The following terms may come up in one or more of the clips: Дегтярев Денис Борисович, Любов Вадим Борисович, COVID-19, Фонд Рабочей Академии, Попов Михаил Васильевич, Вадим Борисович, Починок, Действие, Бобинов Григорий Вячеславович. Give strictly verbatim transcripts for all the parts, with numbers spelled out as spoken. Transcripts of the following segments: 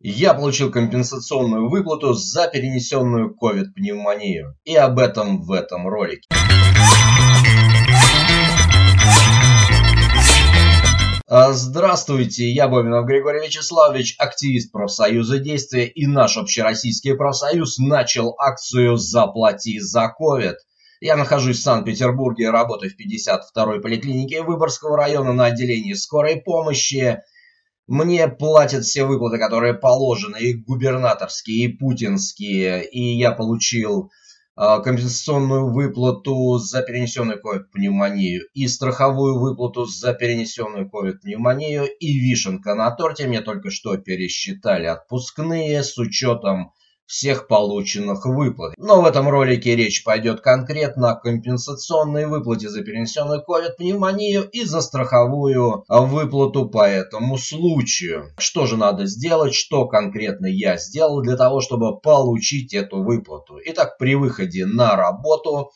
Я получил компенсационную выплату за перенесенную ковид-пневмонию. И об этом в этом ролике. Здравствуйте, я Бобинов Григорий Вячеславович, активист профсоюза «Действие», и наш общероссийский профсоюз начал акцию «Заплати за ковид». Я нахожусь в Санкт-Петербурге, работаю в пятьдесят второй поликлинике Выборгского района на отделении скорой помощи. Мне платят все выплаты, которые положены, и губернаторские, и путинские. И я получил э, компенсационную выплату за перенесенную ковид-пневмонию, и страховую выплату за перенесенную ковид-пневмонию, и вишенка на торте. Мне только что пересчитали отпускные с учетом всех полученных выплат. Но в этом ролике речь пойдет конкретно о компенсационной выплате за перенесенную ковид-пневмонию и за страховую выплату по этому случаю. Что же надо сделать, что конкретно я сделал для того, чтобы получить эту выплату. Итак, при выходе на работу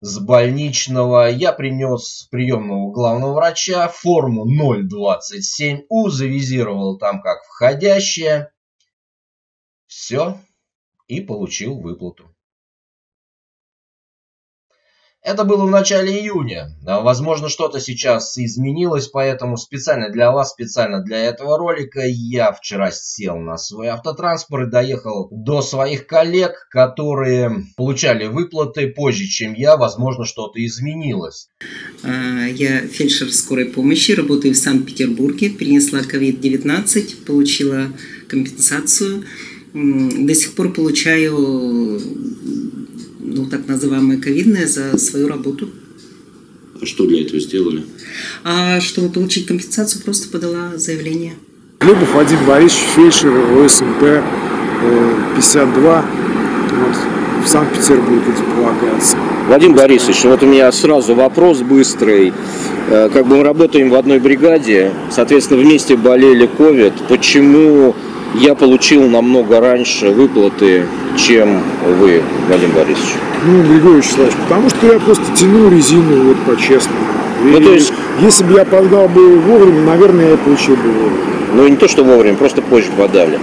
с больничного я принес приемного главного врача форму ноль двадцать семь У, завизировал там как входящее. Все. И получил выплату. Это было в начале июня. Возможно, что-то сейчас изменилось, поэтому специально для вас, специально для этого ролика я вчера сел на свой автотранспорт и доехал до своих коллег, которые получали выплаты позже, чем я. Возможно, что-то изменилось. Я фельдшер скорой помощи, работаю в Санкт-Петербурге, перенесла ковид девятнадцать, получила компенсацию. До сих пор получаю, ну, так называемое ковидное за свою работу. А что для этого сделали? А, чтобы получить компенсацию, просто подала заявление. Любов Вадим Борисович, фельдшер ОСМП пятьдесят два, вот, в Санкт-Петербурге полагается. Вадим Борисович, вот у меня сразу вопрос быстрый. Как бы мы работаем в одной бригаде, соответственно, вместе болели ковид. Почему я получил намного раньше выплаты, чем вы, Вадим Борисович? Ну, Григорий Вячеславович, потому что я просто тянул резину, вот, по-честному. Ну, то есть... Если бы я подал бы вовремя, наверное, я получил бы вовремя. Ну, не то, что вовремя, просто позже подали.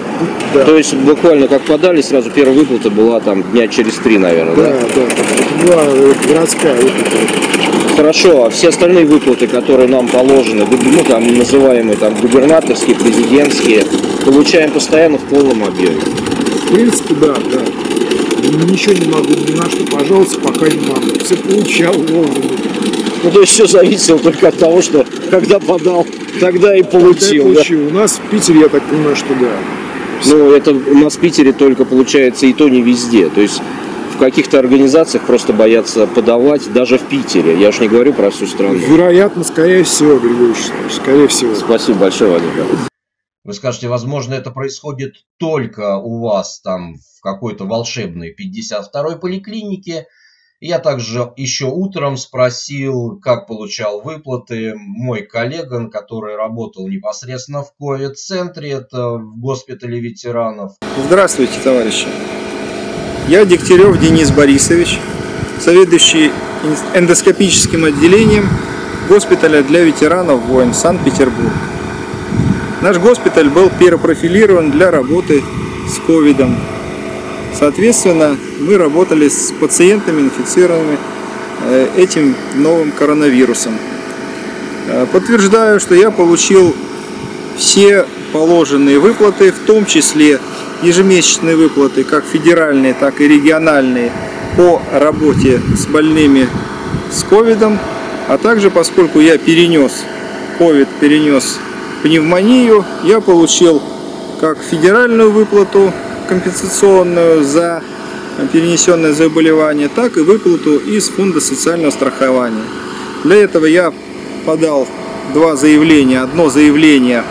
Да. То есть, буквально как подали, сразу первая выплата была там дня через три, наверное, да? Да, да. Это была городская выплата. Хорошо, а все остальные выплаты, которые нам положены, ну, там, называемые там, губернаторские, президентские, получаем постоянно в полном объеме? В принципе, да, да. Ничего не могу, ни на что, пожалуйста, пока не могу. Все получал вовремя. Ну, то есть все зависело только от того, что когда подал, тогда и получил. Тогда получил. Да? У нас в Питере, я так понимаю, что да. Все. Ну, это у нас в Питере только получается, и то не везде. То есть в каких-то организациях просто боятся подавать, даже в Питере. Я уж не говорю про всю страну. Вероятно, скорее всего, Григорий Вячеславович, скорее всего. Спасибо большое, Вадим Борисович. Вы скажете, возможно, это происходит только у вас там в какой-то волшебной пятьдесят второй поликлинике. Я также еще утром спросил, как получал выплаты мой коллега, который работал непосредственно в ковид-центре, это в госпитале ветеранов. Здравствуйте, товарищи. Я Дегтярев Денис Борисович, заведующий эндоскопическим отделением госпиталя для ветеранов войн Санкт-Петербург. Наш госпиталь был перепрофилирован для работы с ковидом. Соответственно, мы работали с пациентами, инфицированными этим новым коронавирусом. Подтверждаю, что я получил все положенные выплаты, в том числе ежемесячные выплаты, как федеральные, так и региональные, по работе с больными с ковидом. А также, поскольку я перенес ковид, перенес пневмонию, я получил как федеральную выплату компенсационную за перенесенное заболевание, так и выплату из фонда социального страхования. Для этого я подал два заявления. Одно заявление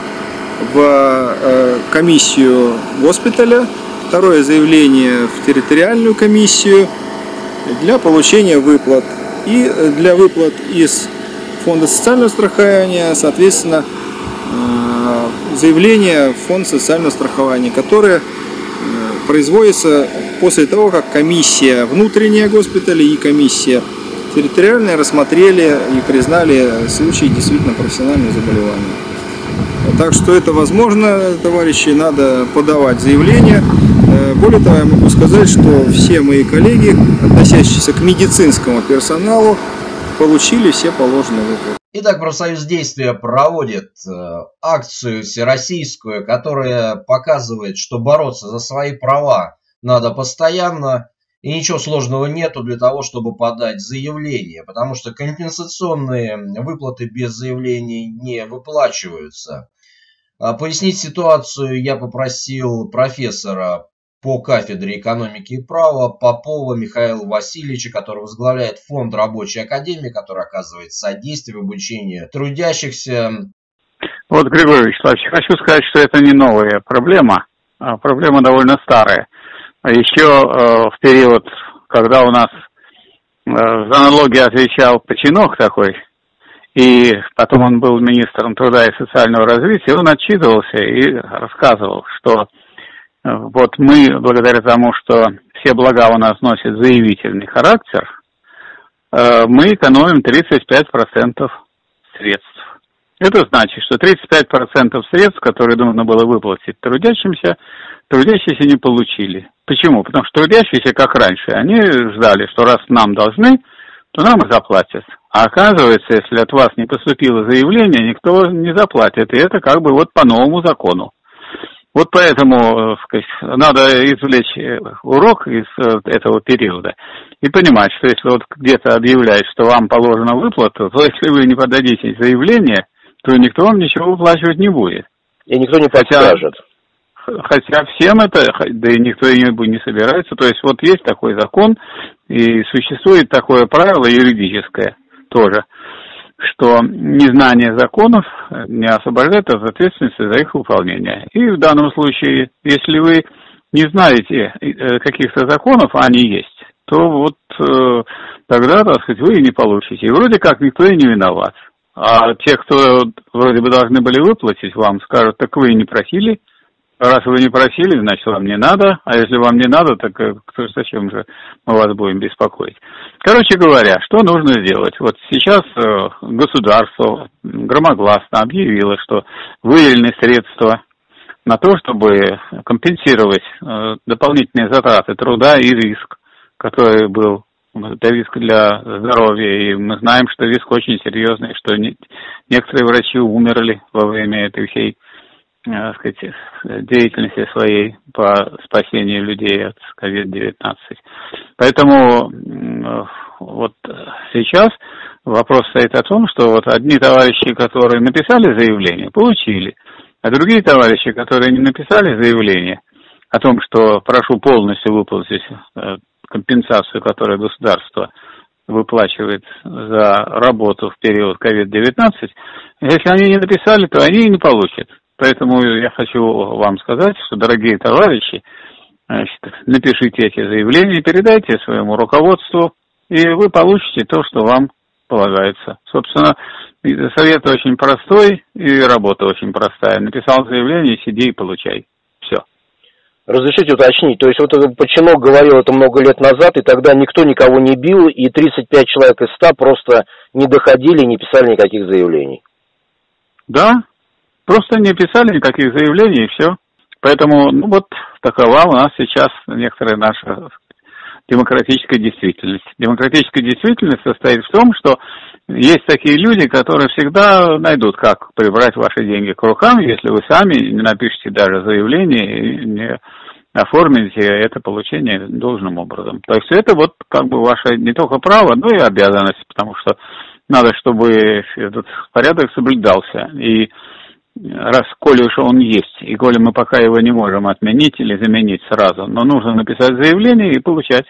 в комиссию госпиталя, второе заявление в территориальную комиссию для получения выплат. И для выплат из фонда социального страхования, соответственно, заявление в фонд социального страхования, которое производится после того, как комиссия внутренняя госпиталя и комиссия территориальная рассмотрели и признали случаи действительно профессионального заболевания. Так что это возможно, товарищи, надо подавать заявление. Более того, я могу сказать, что все мои коллеги, относящиеся к медицинскому персоналу, получили все положенные выплаты. Итак, профсоюз «Действие» проводит акцию всероссийскую, которая показывает, что бороться за свои права надо постоянно. И ничего сложного нету для того, чтобы подать заявление, потому что компенсационные выплаты без заявлений не выплачиваются. Пояснить ситуацию я попросил профессора по кафедре экономики и права Попова Михаила Васильевича, который возглавляет Фонд Рабочей Академии, который оказывает содействие в обучении трудящихся. Вот, Григорий Вячеславович, хочу сказать, что это не новая проблема, а проблема довольно старая. Еще э, в период, когда у нас э, за налоги отвечал Починок такой, и потом он был министром труда и социального развития, он отчитывался и рассказывал, что э, вот мы, благодаря тому, что все блага у нас носят заявительный характер, э, мы экономим тридцать пять процентов средств. Это значит, что тридцать пять процентов средств, которые нужно было выплатить трудящимся, трудящиеся не получили. Почему? Потому что трудящиеся, как раньше, они ждали, что раз нам должны, то нам и заплатят. А оказывается, если от вас не поступило заявление, никто не заплатит. И это как бы вот по новому закону. Вот поэтому, сказать, надо извлечь урок из этого периода и понимать, что если вот где-то объявляют, что вам положена выплата, то если вы не подадите заявление, то никто вам ничего выплачивать не будет. И никто не подскажет. Хотя, хотя всем это, да и никто не собирается. То есть вот есть такой закон, и существует такое правило юридическое тоже, что незнание законов не освобождает от ответственности за их выполнение. И в данном случае, если вы не знаете каких-то законов, а они есть, то вот э, тогда, так сказать, вы и не получите. И вроде как никто и не виноват. А те, кто вроде бы должны были выплатить, вам скажут, так вы не просили. Раз вы не просили, значит, вам не надо. А если вам не надо, так кто, зачем же мы вас будем беспокоить? Короче говоря, что нужно сделать? Вот сейчас государство громогласно объявило, что выделены средства на то, чтобы компенсировать дополнительные затраты труда и риск, который был. Это риск для здоровья, и мы знаем, что риск очень серьезный, что не, некоторые врачи умерли во время этой всей, так сказать, деятельности своей по спасению людей от ковид девятнадцать. Поэтому вот сейчас вопрос стоит о том, что вот одни товарищи, которые написали заявление, получили, а другие товарищи, которые не написали заявление о том, что прошу полностью выплатить компенсацию, которую государство выплачивает за работу в период ковид девятнадцать, если они не написали, то они и не получат. Поэтому я хочу вам сказать, что, дорогие товарищи, значит, напишите эти заявления, передайте своему руководству, и вы получите то, что вам полагается. Собственно, совет очень простой, и работа очень простая. Написал заявление, сиди и получай. Все. Разрешите уточнить, то есть вот Починок говорил это много лет назад, и тогда никто никого не бил, и тридцать пять человек из ста просто не доходили и не писали никаких заявлений. Да, просто не писали никаких заявлений, и все. Поэтому, ну вот, такова у нас сейчас некоторая наша демократическая действительность. Демократическая действительность состоит в том, что есть такие люди, которые всегда найдут, как прибрать ваши деньги к рукам, если вы сами не напишите даже заявление и не оформите это получение должным образом. То есть это вот как бы ваше не только право, но и обязанность, потому что надо, чтобы этот порядок соблюдался. И раз, коли уж он есть, и коли мы пока его не можем отменить или заменить сразу, но нужно написать заявление и получать.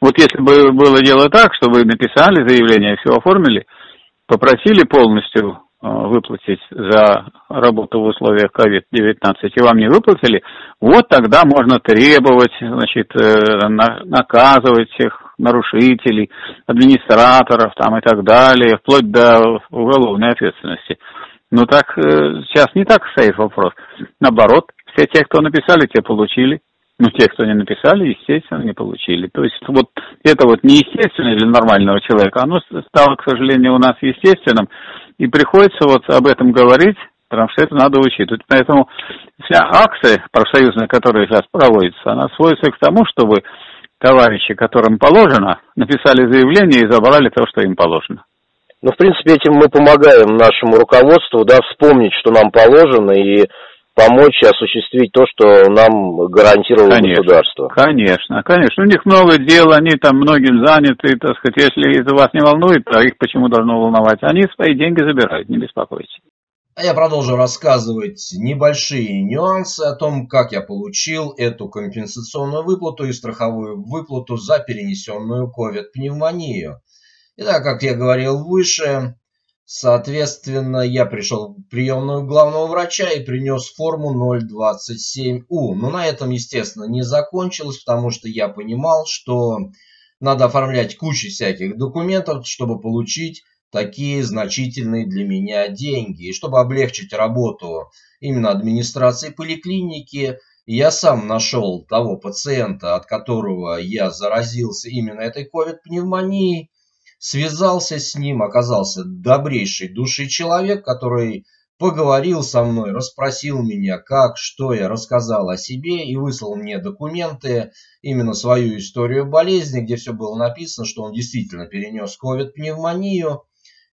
Вот если бы было дело так, что вы написали заявление, все оформили, попросили полностью выплатить за работу в условиях ковид девятнадцать, и вам не выплатили, вот тогда можно требовать, значит, наказывать всех нарушителей, администраторов там и так далее, вплоть до уголовной ответственности. Но так сейчас не так стоит вопрос. Наоборот, все те, кто написали, те получили. Ну, те, кто не написали, естественно, не получили. То есть вот это вот неестественно для нормального человека, оно стало, к сожалению, у нас естественным. И приходится вот об этом говорить, Потому что это надо учитывать. Поэтому вся акция профсоюзная, которая сейчас проводится, она сводится к тому, чтобы товарищи, которым положено, написали заявление и забрали то, что им положено. Ну, в принципе, этим мы помогаем нашему руководству, да, вспомнить, что нам положено, и помочь осуществить то, что нам гарантировало конечно, государство. Конечно, конечно. У них много дел, они там многим заняты, так сказать, если это вас не волнует, то их почему должно волновать? Они свои деньги забирают, не беспокойтесь. А я продолжу рассказывать небольшие нюансы о том, как я получил эту компенсационную выплату и страховую выплату за перенесенную ковид-пневмонию. Итак, как я говорил выше, соответственно, я пришел в приемную главного врача и принес форму ноль двадцать семь У. Но на этом, естественно, не закончилось, потому что я понимал, что надо оформлять кучу всяких документов, чтобы получить такие значительные для меня деньги. И чтобы облегчить работу именно администрации поликлиники, я сам нашел того пациента, от которого я заразился именно этой ковид-пневмонией, связался с ним, оказался добрейшей души человек, который поговорил со мной, расспросил меня, как, что я рассказал о себе и выслал мне документы, именно свою историю болезни, где все было написано, что он действительно перенес ковид-пневмонию,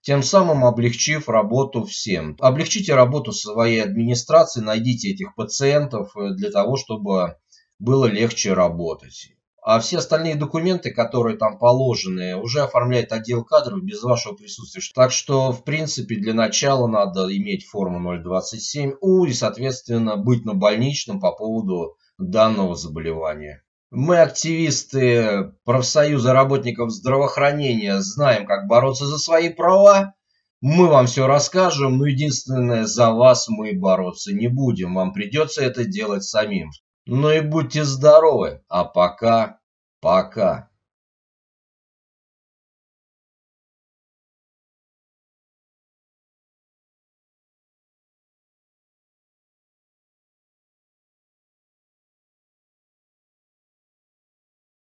тем самым облегчив работу всем. Облегчите работу своей администрации, найдите этих пациентов для того, чтобы было легче работать. А все остальные документы, которые там положены, уже оформляет отдел кадров без вашего присутствия. Так что, в принципе, для начала надо иметь форму ноль двадцать семь У и, соответственно, быть на больничном по поводу данного заболевания. Мы, активисты профсоюза работников здравоохранения, знаем, как бороться за свои права. Мы вам все расскажем, но единственное, за вас мы бороться не будем. Вам придется это делать самим. Ну и будьте здоровы. А пока, пока.